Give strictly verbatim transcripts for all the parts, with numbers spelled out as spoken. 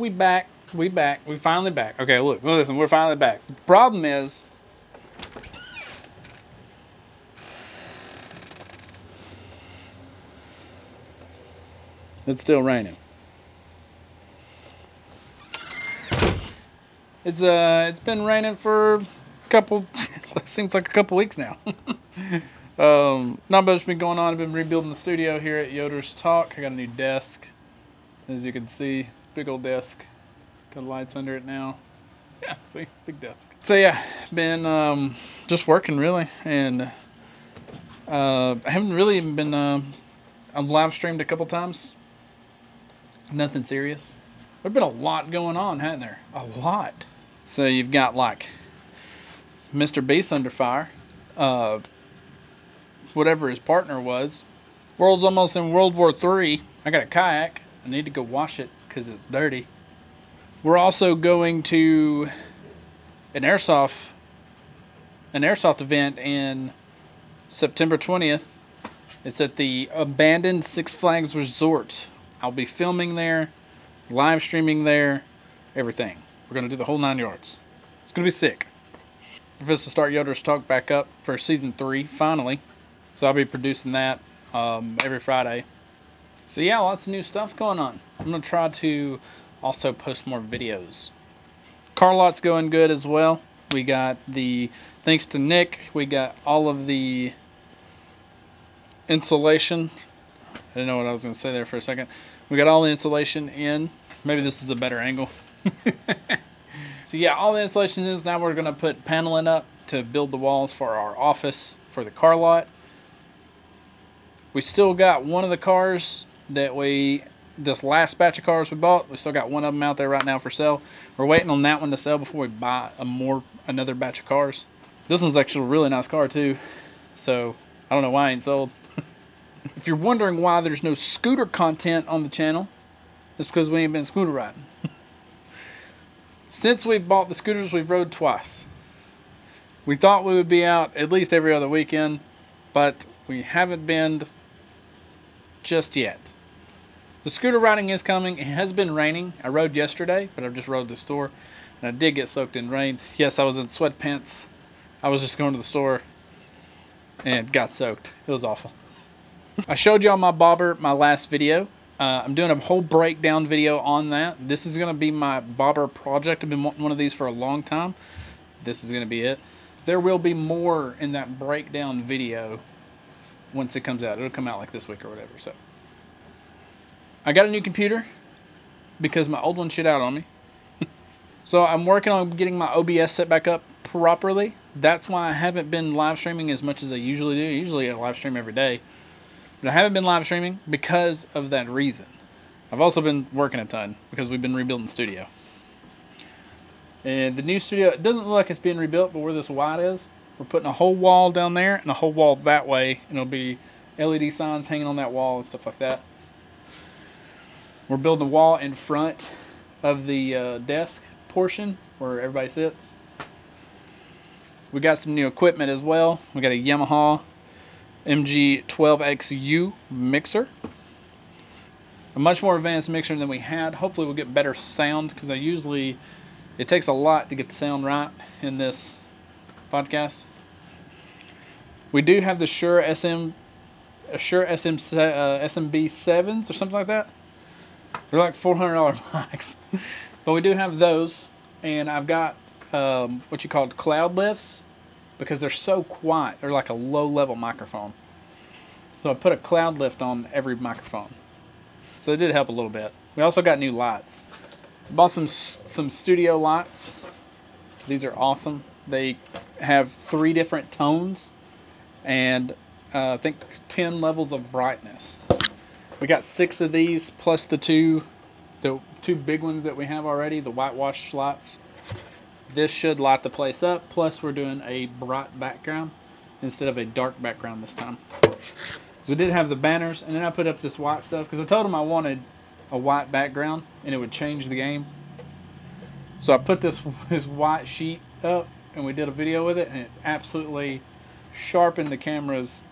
we back, we back, we finally back. Okay, look, listen, we're finally back. The problem is, it's still raining. It's uh, it's been raining for a couple, seems like a couple weeks now. um, not much has been going on. I've been rebuilding the studio here at Yoder's Talk. I got a new desk, as you can see. It's a big old desk. Got lights under it now. Yeah, see, big desk. So yeah, been um, just working really, and uh, I haven't really even been. Uh, I've live streamed a couple times. Nothing serious. There's been a lot going on, hasn't there? A lot. So you've got like Mister Beast under fire, uh, whatever his partner was. World's almost in World War Three. I got a kayak. I need to go wash it because it's dirty. We're also going to an airsoft, an airsoft event in September twentieth. It's at the abandoned Six Flags Resort. I'll be filming there, live streaming there, everything. We're gonna do the whole nine yards. It's gonna be sick. Professor Stark Yoder's Talk back up for season three, finally. So I'll be producing that um, every Friday. So yeah, lots of new stuff going on. I'm gonna try to also post more videos. Car lot's going good as well. We got the, thanks to Nick, we got all of the insulation. I didn't know what I was gonna say there for a second. We got all the insulation in. Maybe this is a better angle. So yeah, all the insulation is. Now we're gonna put paneling up to build the walls for our office for the car lot. We still got one of the cars that we, this last batch of cars we bought, we still got one of them out there right now for sale. We're waiting on that one to sell before we buy a more, another batch of cars. This one's actually a really nice car too. So I don't know why it ain't sold. If you're wondering why there's no scooter content on the channel, it's because we ain't been scooter riding. Since we've bought the scooters, we've rode twice. We thought we would be out at least every other weekend, but we haven't been just yet. The scooter riding is coming. It has been raining. I rode yesterday, but I just rode to the store, and I did get soaked in rain. Yes, I was in sweatpants. I was just going to the store and got soaked. It was awful. I showed y'all my bobber my last video. Uh, I'm doing a whole breakdown video on that. This is going to be my bobber project. I've been wanting one of these for a long time. This is going to be it. There will be more in that breakdown video once it comes out. It'll come out like this week or whatever. So I got a new computer because my old one shit out on me. So I'm working on getting my O B S set back up properly. That's why I haven't been live streaming as much as I usually do. Usually I live stream every day. But I haven't been live streaming because of that reason. I've also been working a ton because we've been rebuilding the studio. And the new studio, it doesn't look like it's being rebuilt, but where this wide is, we're putting a whole wall down there and a whole wall that way. And it'll be L E D signs hanging on that wall and stuff like that. We're building a wall in front of the uh, desk portion where everybody sits. We got some new equipment as well. We got a Yamaha M G twelve X U mixer, a much more advanced mixer than we had. Hopefully we'll get better sound, because I usually, it takes a lot to get the sound right in this podcast. We do have the Shure S M B sevens or something like that. They're like four hundred dollar mics. But we do have those, and I've got um, what you call cloud lifts, because they're so quiet. They're like a low-level microphone. So I put a cloud lift on every microphone. So it did help a little bit. We also got new lights. Bought some, some studio lights. These are awesome. They have three different tones and uh, I think ten levels of brightness. We got six of these plus the two, the two big ones that we have already, the whitewash lights. This should light the place up, plus we're doing a bright background instead of a dark background this time. So we did have the banners, and then I put up this white stuff because I told them I wanted a white background and it would change the game. So I put this, this white sheet up and we did a video with it, and it absolutely sharpened the cameras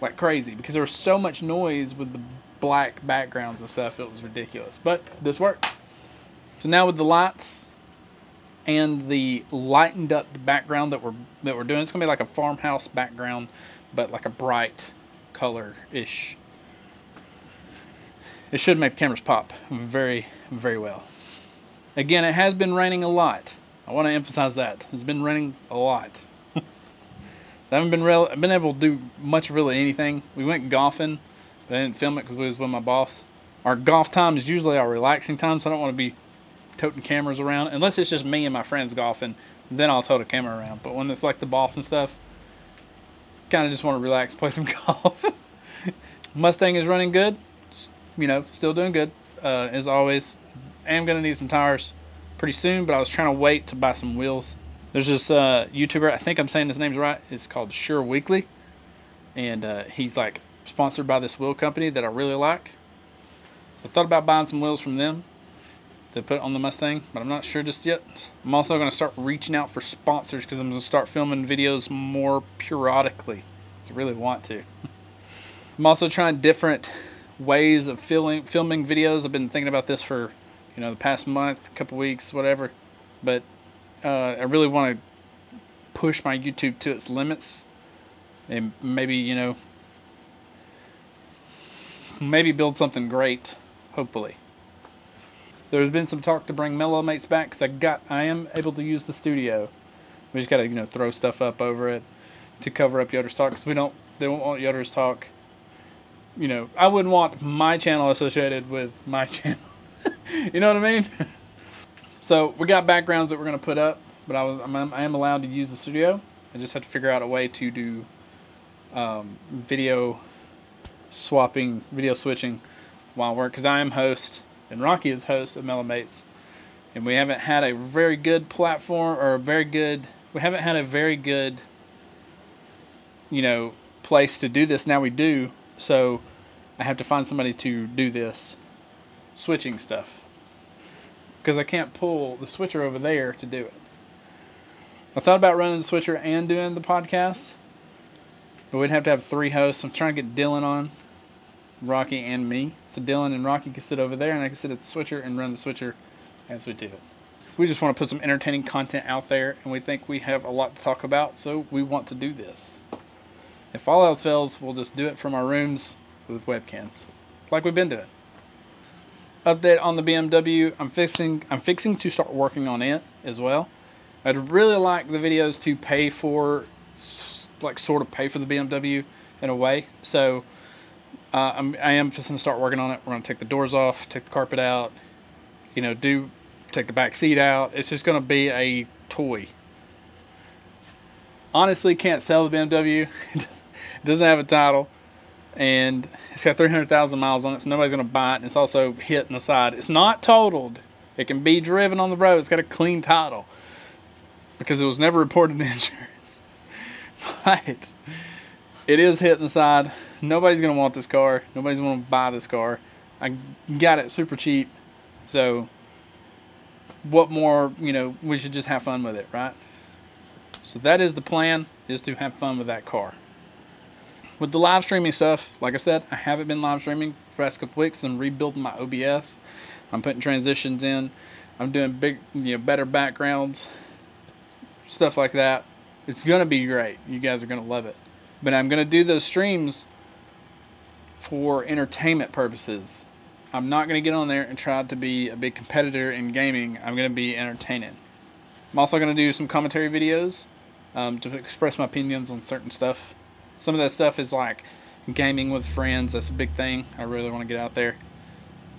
like crazy because there was so much noise with the black backgrounds and stuff. It was ridiculous, but this worked. So now with the lights and the lightened up background that we're that we're doing, it's gonna be like a farmhouse background, but like a bright color-ish. It should make the cameras pop very, very well. Again, it has been raining a lot. I want to emphasize that. It's been raining a lot. So I haven't been, real, been able to do much really anything. We went golfing, but I didn't film it because we was with my boss. Our golf time is usually our relaxing time, so I don't want to be toting cameras around. Unless it's just me and my friends golfing, then I'll tote a camera around. But when it's like the boss and stuff, kind of just want to relax, play some golf. Mustang is running good. You know, still doing good, uh, as always. Am gonna need some tires pretty soon, but I was trying to wait to buy some wheels. There's this uh, YouTuber, I think I'm saying his name's right, it's called Sure Weekly, and uh, he's like sponsored by this wheel company that I really like. I thought about buying some wheels from them to put on the Mustang, but I'm not sure just yet. I'm also gonna start reaching out for sponsors because I'm gonna start filming videos more periodically. I really want to. I'm also trying different ways of filming filming videos. I've been thinking about this for, you know, the past month, couple weeks, whatever, but uh, I really want to push my YouTube to its limits, and maybe, you know, maybe build something great, hopefully. There's been some talk to bring Mellow Mates back because I got I am able to use the studio. We just got to, you know, throw stuff up over it to cover up Yoder's Talk, because we don't they won't want Yoder's Talk. You know, I wouldn't want my channel associated with my channel. You know what I mean? So we got backgrounds that we're going to put up, but I, was, I'm, I am allowed to use the studio. I just have to figure out a way to do um, video swapping, video switching while we're, because I am host and Rocky is host of Mellow Mates, and we haven't had a very good platform or a very good, we haven't had a very good, you know, place to do this. Now we do. So I have to find somebody to do this switching stuff, because I can't pull the switcher over there to do it. I thought about running the switcher and doing the podcast, but we'd have to have three hosts. I'm trying to get Dylan on, Rocky and me. So Dylan and Rocky can sit over there, and I can sit at the switcher and run the switcher as we do it. We just want to put some entertaining content out there, and we think we have a lot to talk about, so we want to do this. If all else fails, we'll just do it from our rooms with webcams, like we've been doing. Update on the B M W. I'm fixing, I'm fixing to start working on it as well. I'd really like the videos to pay for, like sort of pay for the B M W in a way. So uh, I'm, I am fixing to start working on it. We're gonna take the doors off, take the carpet out, you know, do take the back seat out. It's just gonna be a toy. Honestly, can't sell the B M W. It doesn't have a title, and it's got three hundred thousand miles on it, so nobody's gonna buy it, and it's also hit in the side. It's not totaled. It can be driven on the road. It's got a clean title because it was never reported to insurance. But it is hit in the side. Nobody's gonna want this car. Nobody's gonna buy this car. I got it super cheap, so what more, you know, we should just have fun with it, right? So that is the plan, is to have fun with that car. With the live streaming stuff, like I said, I haven't been live streaming for the past couple weeks. I'm rebuilding my O B S. I'm putting transitions in. I'm doing big, you know, better backgrounds, stuff like that. It's gonna be great. You guys are gonna love it. But I'm gonna do those streams for entertainment purposes. I'm not gonna get on there and try to be a big competitor in gaming. I'm gonna be entertaining. I'm also gonna do some commentary videos um, to express my opinions on certain stuff. Some of that stuff is like gaming with friends. That's a big thing I really want to get out there.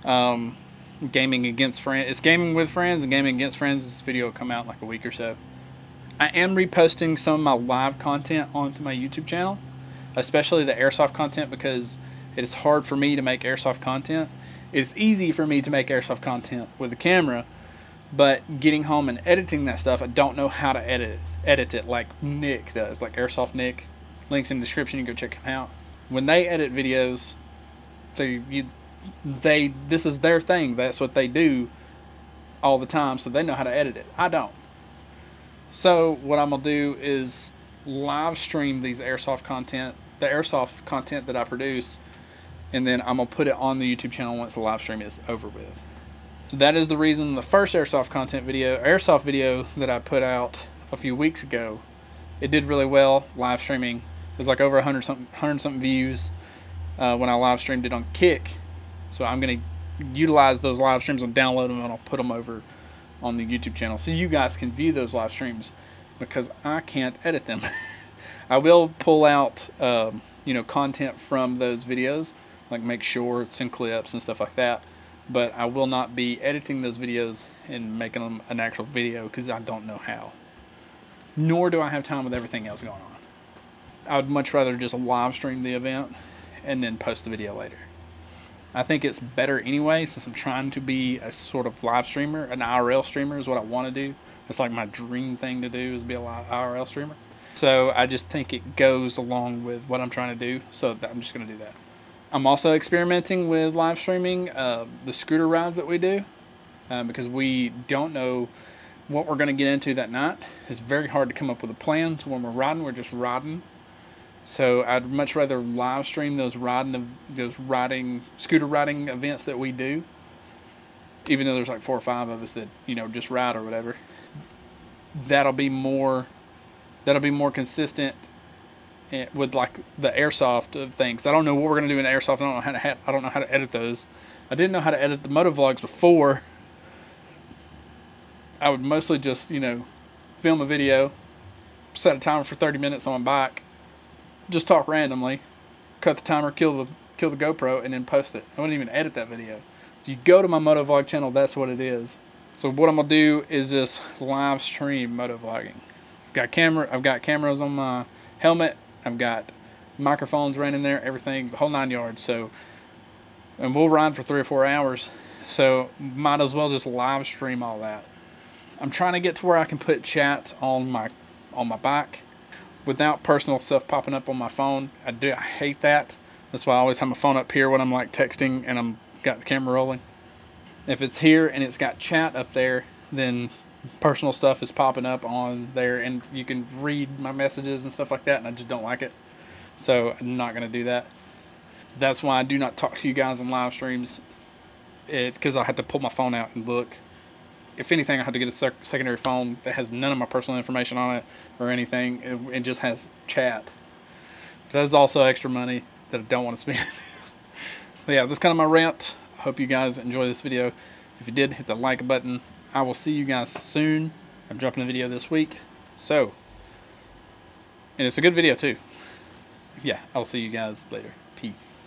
Um, gaming against friends. It's gaming with friends and gaming against friends. This video will come out in like a week or so. I am reposting some of my live content onto my YouTube channel, especially the airsoft content, because it is hard for me to make airsoft content. It's easy for me to make airsoft content with a camera, but getting home and editing that stuff, I don't know how to edit edit it like Nick does, like Airsoft Nick. Links in the description, you can go check him out. When they edit videos, so you, they this is their thing. That's what they do all the time, so they know how to edit it. I don't. So what I'm gonna do is live stream these airsoft content, the airsoft content that I produce, and then I'm gonna put it on the YouTube channel once the live stream is over with. that is the reason the first Airsoft content video, Airsoft video that I put out a few weeks ago, it did really well live streaming. It was like over one hundred something views uh, when I live streamed it on Kick. So I'm going to utilize those live streams and download them, and I'll put them over on the YouTube channel so you guys can view those live streams, because I can't edit them. I will pull out um, you know, content from those videos, like make sure send clips and stuff like that, but I will not be editing those videos and making them an actual video because I don't know how, nor do I have time with everything else going on. I would much rather just live stream the event and then post the video later. I think it's better anyway, since I'm trying to be a sort of live streamer. An I R L streamer is what I want to do. It's like my dream thing to do is be a live I R L streamer. So I just think it goes along with what I'm trying to do, so I'm just going to do that. I'm also experimenting with live streaming uh, the scooter rides that we do, uh, because we don't know what we're going to get into that night. It's very hard to come up with a plan, so when we're riding, we're just riding. So I'd much rather live stream those riding, those riding, scooter riding events that we do, even though there's like four or five of us that, you know, just ride or whatever. That'll be more, that'll be more consistent with like the Airsoft of things. I don't know what we're gonna do in Airsoft. I don't know how to, ha I don't know how to edit those. I didn't know how to edit the moto vlogs before. I would mostly just, you know, film a video, set a timer for thirty minutes on my bike, just talk randomly, cut the timer, kill the kill the GoPro, and then post it. I wouldn't even edit that video. If you go to my motovlog channel, that's what it is. So what I'm gonna do is this live stream motovlogging. I've got camera, I've got cameras on my helmet, I've got microphones right in there, everything, the whole nine yards. So, and we'll ride for three or four hours. So might as well just live stream all that. I'm trying to get to where I can put chats on my on my bike without personal stuff popping up on my phone. I do, I hate that. That's why I always have my phone up here when I'm like texting and I'm got the camera rolling. If it's here and it's got chat up there, then personal stuff is popping up on there and you can read my messages and stuff like that, and I just don't like it. So I'm not gonna do that. That's why I do not talk to you guys in live streams, it, 'cause I have to pull my phone out and look. If anything, I have to get a sec secondary phone that has none of my personal information on it or anything. It, it just has chat. That's also extra money that I don't want to spend. But yeah, that's kind of my rant. I hope you guys enjoy this video. If you did, hit the like button. I will see you guys soon. I'm dropping a video this week. So, and it's a good video too. Yeah, I'll see you guys later. Peace.